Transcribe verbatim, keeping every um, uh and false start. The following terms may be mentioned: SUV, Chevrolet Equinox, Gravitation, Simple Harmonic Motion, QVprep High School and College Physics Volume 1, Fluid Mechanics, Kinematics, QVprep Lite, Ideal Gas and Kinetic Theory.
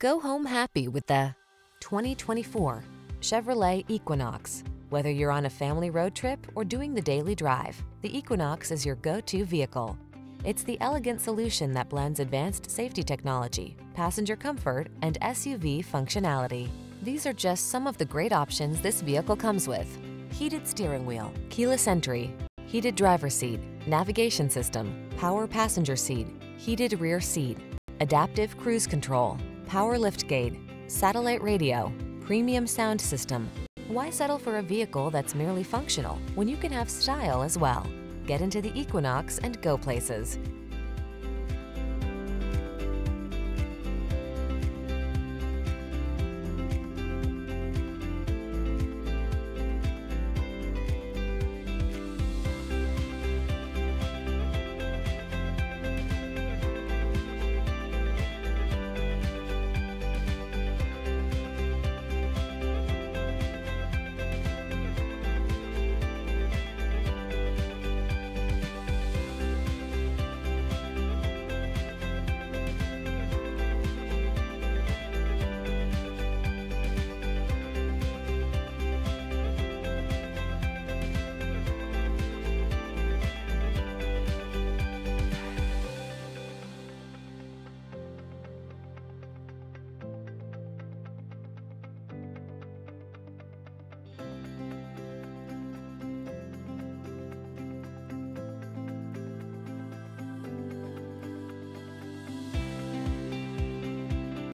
Go home happy with the twenty twenty-four Chevrolet Equinox. Whether you're on a family road trip or doing the daily drive, the Equinox is your go-to vehicle. It's the elegant solution that blends advanced safety technology, passenger comfort, and S U V functionality. These are just some of the great options this vehicle comes with: heated steering wheel, keyless entry, heated driver's seat, navigation system, power passenger seat, heated rear seat, adaptive cruise control, power liftgate, satellite radio, premium sound system. Why settle for a vehicle that's merely functional when you can have style as well? Get into the Equinox and go places.